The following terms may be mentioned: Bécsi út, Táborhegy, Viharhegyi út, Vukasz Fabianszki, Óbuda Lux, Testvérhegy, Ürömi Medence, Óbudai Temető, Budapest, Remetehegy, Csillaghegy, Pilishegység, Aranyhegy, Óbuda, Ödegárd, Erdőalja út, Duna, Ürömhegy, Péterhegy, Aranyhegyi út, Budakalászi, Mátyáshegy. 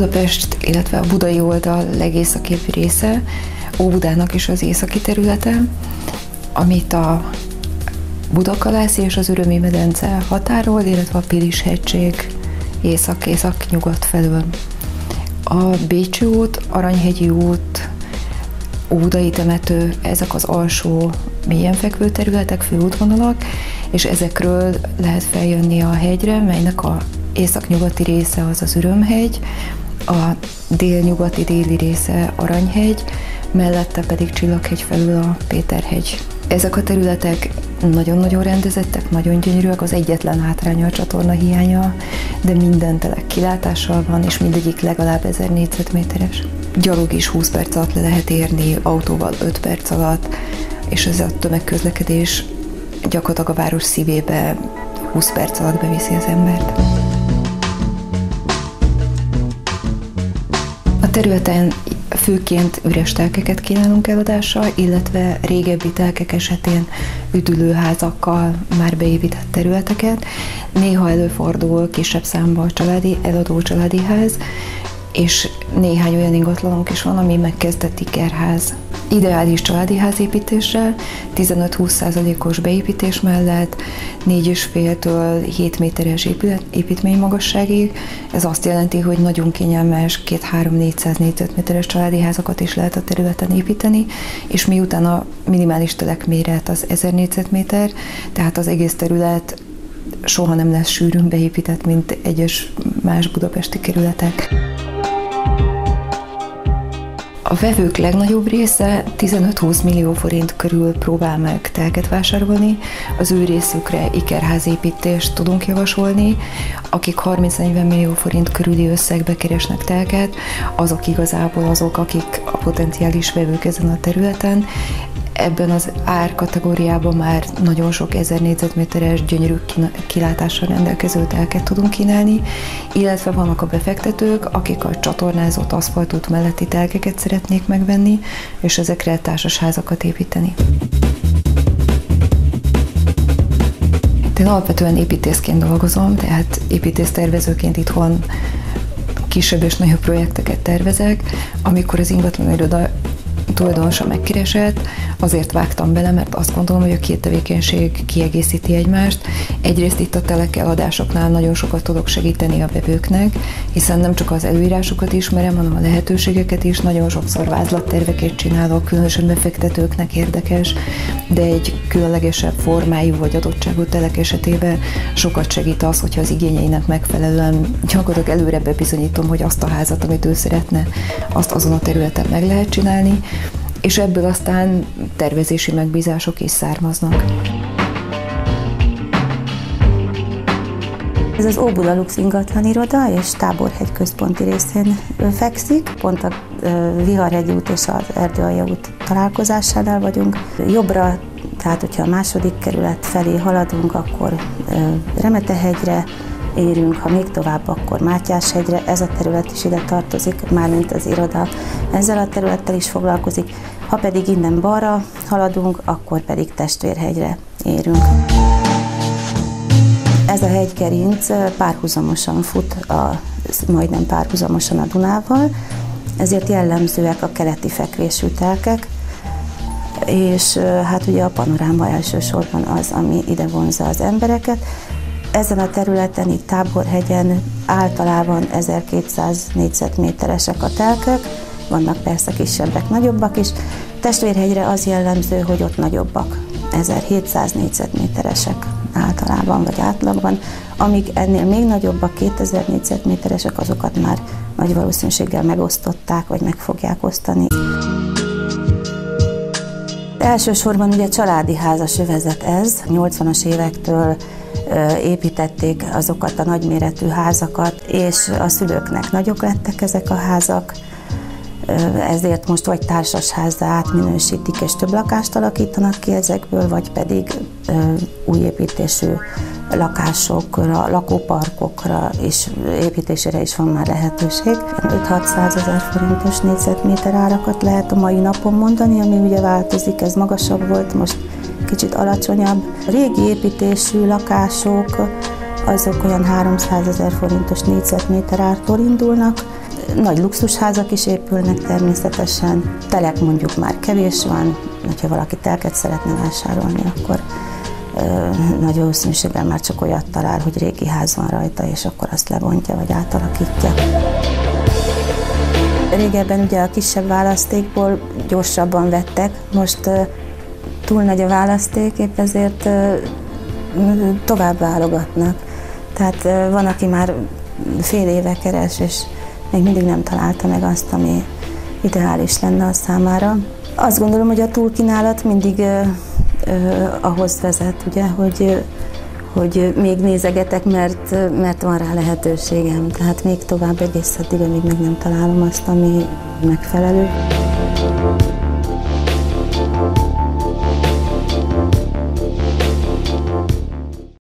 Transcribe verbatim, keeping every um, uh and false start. Budapest, illetve a budai oldal legészakibb része, Óbudának is az északi területe, amit a Budakalászi és az Ürömi Medence határol, illetve a Pilishegység észak-észak-nyugat felől. A Bécsi út, Aranyhegyi út, Óbudai Temető, ezek az alsó mélyen fekvő területek, főútvonalak, és ezekről lehet feljönni a hegyre, melynek a északnyugati része az az Ürömhegy, a délnyugati déli része Aranyhegy, mellette pedig Csillaghegy felül a Péterhegy. Ezek a területek nagyon-nagyon rendezettek, nagyon gyönyörűek, az egyetlen hátránya a csatorna hiánya, de minden telek kilátással van, és mindegyik legalább ezernégyszáz méteres. Gyalog is húsz perc alatt le lehet érni, autóval öt perc alatt, és ez a tömegközlekedés gyakorlatilag a város szívébe húsz perc alatt beviszi az embert. A területen főként üres telkeket kínálunk eladásra, illetve régebbi telkek esetén üdülőházakkal már beépített területeket. Néha előfordul kisebb számban a családi, eladó családi ház, és néhány olyan ingatlanunk is van, ami megkezdett ikerház. Ideális családi házépítésre, tizenöt-húsz százalékos beépítés mellett négy és fél-től hét méteres épület, építmény magasságig. Ez azt jelenti, hogy nagyon kényelmes két-három-négyszáz négyzetméteres családi házakat is lehet a területen építeni, és miután a minimális telekméret az ezer négyzetméter, tehát az egész terület soha nem lesz sűrűn beépített, mint egyes más budapesti kerületek. A vevők legnagyobb része tizenöt-húsz millió forint körül próbál meg telket vásárolni, az ő részükre ikerházépítést tudunk javasolni, akik harminc-negyven millió forint körüli összegbe keresnek telket, azok igazából azok, akik a potenciális vevők ezen a területen. Ebben az árkategóriában már nagyon sok ezer négyzetméteres, gyönyörű kilátással rendelkező telket tudunk kínálni, illetve vannak a befektetők, akik a csatornázott aszfaltút melletti telkeket szeretnék megvenni, és ezekre társasházakat építeni. Én alapvetően építészként dolgozom, tehát építésztervezőként itthon kisebb és nagyobb projekteket tervezek, amikor az ingatlan iroda tulajdonosa megkeresett, azért vágtam bele, mert azt gondolom, hogy a két tevékenység kiegészíti egymást. Egyrészt itt a telek eladásoknál nagyon sokat tudok segíteni a vevőknek, hiszen nem csak az előírásokat ismerem, hanem a lehetőségeket is. Nagyon sokszor vázlatterveket csinálok, különösen befektetőknek érdekes, de egy különlegesebb formájú vagy adottságú telek esetében sokat segít az, hogyha az igényeinek megfelelően gyakorlatilag előre bebizonyítom, hogy azt a házat, amit ő szeretne, azt azon a területen meg lehet csinálni, és ebből aztán tervezési megbízások is származnak. Ez az Óbuda Lux ingatlaniroda és Táborhegy központi részén fekszik, pont a Viharhegyi út és az Erdőalja út találkozásánál vagyunk. Jobbra, tehát hogyha a második kerület felé haladunk, akkor Remetehegyre érünk, ha még tovább, akkor Mátyáshegyre. Ez a terület is ide tartozik, mármint az iroda ezzel a területtel is foglalkozik. Ha pedig innen balra haladunk, akkor pedig Testvérhegyre érünk. Ez a hegykerinc párhuzamosan fut, a, majdnem párhuzamosan a Dunával, ezért jellemzőek a keleti fekvésű telkek, és hát ugye a panoráma elsősorban az, ami ide vonzza az embereket. Ezen a területen, itt Táborhegyen általában ezerkétszáz négyzetméteresek a telkek, vannak persze kisebbek, nagyobbak is. Testvérhegyre az jellemző, hogy ott nagyobbak, ezerhétszáz négyzetméteresek általában vagy átlagban, amíg ennél még nagyobbak, kétezer négyzetméteresek, azokat már nagy valószínűséggel megosztották, vagy meg fogják osztani. Elsősorban ugye családi házas övezet ez, nyolcvanas évektől építették azokat a nagyméretű házakat, és a szülőknek nagyok lettek ezek a házak, ezért most vagy társasházzá átminősítik és több lakást alakítanak ki ezekből, vagy pedig új építésű lakásokra, lakóparkokra és építésére is van már lehetőség. öt-hatszázezer forintos négyzetméter árakat lehet a mai napon mondani, ami ugye változik, ez magasabb volt, most kicsit alacsonyabb. A régi építésű lakások azok olyan háromszázezer forintos négyzetméter ártól indulnak, Nagy luxusházak is épülnek természetesen, telek mondjuk már kevés van, hogyha valaki telket szeretne vásárolni, akkor nagy valószínűséggel már csak olyat talál, hogy régi ház van rajta, és akkor azt lebontja vagy átalakítja. Régebben ugye a kisebb választékból gyorsabban vettek, most túl nagy a választék, épp ezért tovább válogatnak. Tehát van, aki már fél éve keres, és még mindig nem találta meg azt, ami ideális lenne a számára. Azt gondolom, hogy a túlkínálat mindig ahhoz vezet, ugye, hogy, hogy még nézegetek, mert, mert van rá lehetőségem. Tehát még tovább egész addig, amíg meg nem találom azt, ami megfelelő.